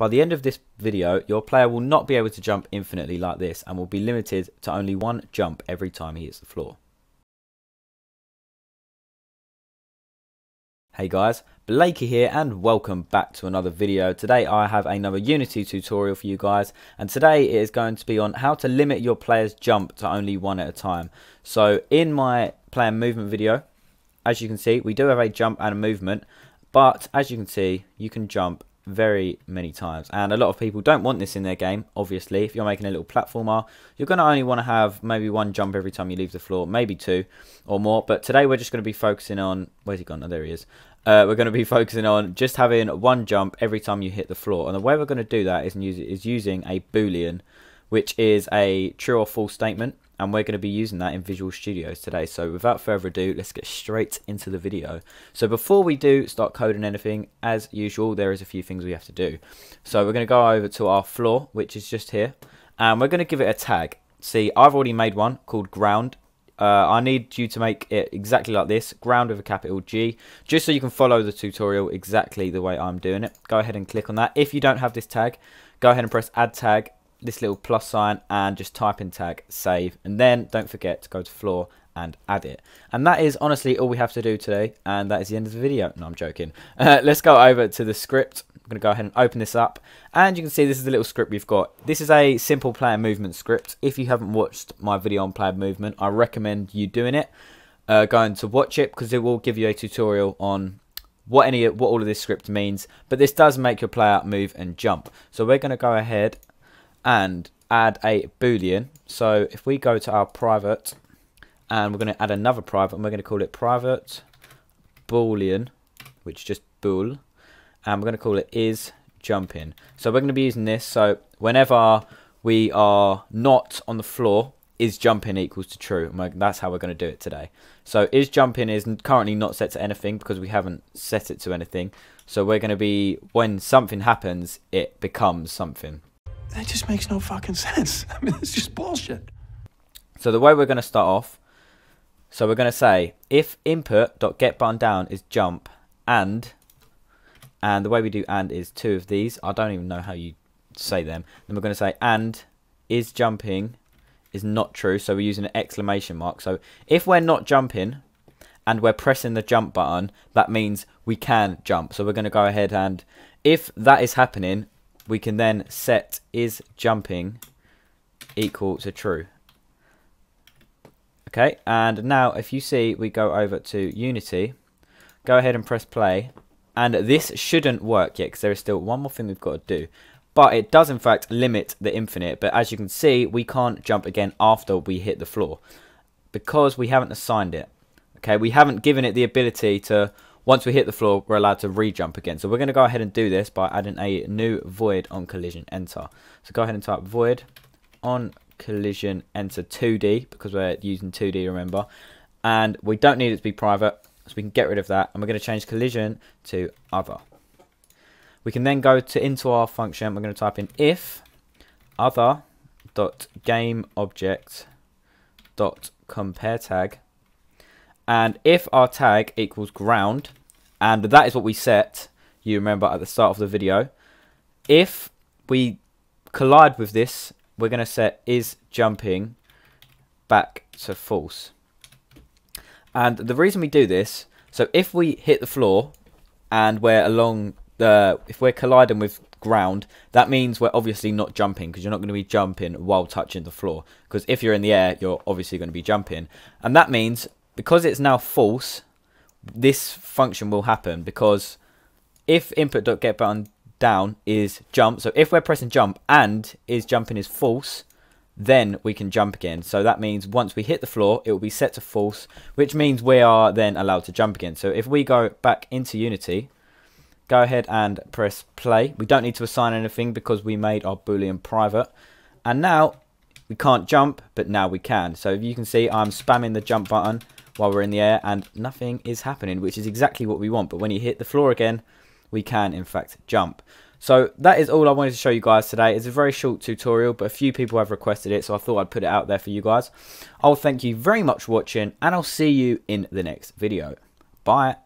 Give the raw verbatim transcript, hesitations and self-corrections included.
By the end of this video, your player will not be able to jump infinitely like this and will be limited to only one jump every time he hits the floor. Hey guys, Blakey here and welcome back to another video. Today I have another Unity tutorial for you guys, and today it is going to be on how to limit your player's jump to only one at a time. So in my player movement video, as you can see, we do have a jump and a movement, but as you can see, you can jump very many times, and a lot of people don't want this in their game. Obviously, if you're making a little platformer, you're going to only want to have maybe one jump every time you leave the floor, maybe two or more. But today we're just going to be focusing on, where's he gone? Oh, there he is. Uh, we're going to be focusing on just having one jump every time you hit the floor, and the way we're going to do that is, use, is using a Boolean, which is a true or false statement, and we're going to be using that in Visual Studios today. So without further ado, let's get straight into the video. So before we do start coding anything, as usual, there is a few things we have to do. So we're going to go over to our floor, which is just here, and we're going to give it a tag. See, I've already made one called Ground. Uh, I need you to make it exactly like this, Ground with a capital G, just so you can follow the tutorial exactly the way I'm doing it. Go ahead and click on that. If you don't have this tag, go ahead and press add tag, this little plus sign, and just type in tag, save, and then don't forget to go to floor and add it. And that is honestly all we have to do today, and that is the end of the video. No, I'm joking. Uh, let's go over to the script. I'm going to go ahead and open this up, and you can see this is the little script we've got. This is a simple player movement script. If you haven't watched my video on player movement, I recommend you doing it, uh, going to watch it, because it will give you a tutorial on what any what all of this script means. But this does make your player move and jump. So we're going to go ahead and add a Boolean. So if we go to our private, and we're going to add another private, and we're going to call it private Boolean, which is just bool, and we're going to call it is jumping. So we're going to be using this, so whenever we are not on the floor, is jumping equals to true, and that's how we're going to do it today. So is jumping is currently not set to anything because we haven't set it to anything, so we're going to be, when something happens, it becomes something. That just makes no fucking sense. I mean, it's just bullshit. So the way we're going to start off, so we're going to say if input.getButtonDown is jump, and and the way we do and is two of these. I don't even know how you say them. Then we're going to say and is jumping is not true. So we're using an exclamation mark. So if we're not jumping and we're pressing the jump button, that means we can jump. So we're going to go ahead, and if that is happening, we can then set is jumping equal to true. Okay, and now if you see, we go over to Unity, go ahead and press play, and this shouldn't work yet because there is still one more thing we've got to do, but it does in fact limit the infinite. But as you can see, we can't jump again after we hit the floor because we haven't assigned it. Okay, we haven't given it the ability to, once we hit the floor, we're allowed to re-jump again. So we're going to go ahead and do this by adding a new void on collision enter. So go ahead and type void on collision enter two D, because we're using two D, remember. And we don't need it to be private, so we can get rid of that. And we're going to change collision to other. We can then go to into our function. We're going to type in if other dot game object dot compare tag. And if our tag equals ground, and that is what we set, you remember at the start of the video, if we collide with this, we're going to set is jumping back to false. And the reason we do this, so if we hit the floor and we're along the, if we're colliding with ground, that means we're obviously not jumping, because you're not going to be jumping while touching the floor, because if you're in the air, you're obviously going to be jumping. And that means, because it's now false, this function will happen, because if input.getButtonDown is jump, so if we're pressing jump and is jumping is false, then we can jump again. So that means once we hit the floor, it will be set to false, which means we are then allowed to jump again. So if we go back into Unity, go ahead and press play. We don't need to assign anything because we made our Boolean private. And now we can't jump, but now we can. So you can see I'm spamming the jump button while we're in the air, and nothing is happening, which is exactly what we want. But when you hit the floor again, we can in fact jump. So that is all I wanted to show you guys today. It's a very short tutorial, but a few people have requested it, so I thought I'd put it out there for you guys. I'll thank you very much for watching, and I'll see you in the next video. Bye.